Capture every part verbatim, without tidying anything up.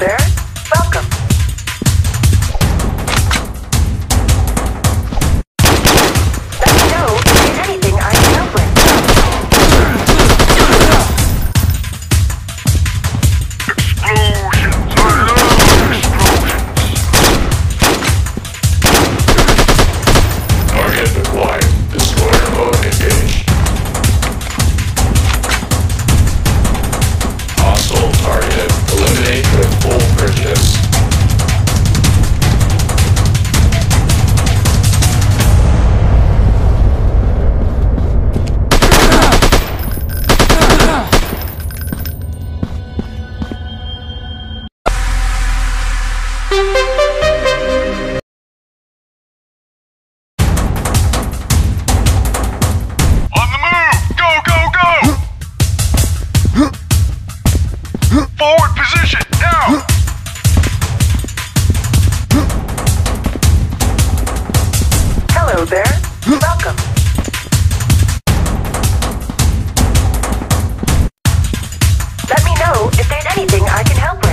there. Welcome. Let me know if there's anything I can help with. Explosions! I love explosions! Target acquired. Destroyer mode engaged. Hostile target. Eliminate with full prejudice. Forward position, now! Hello there, welcome. Let me know if there's anything I can help with.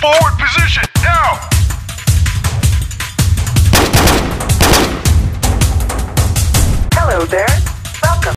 Forward position,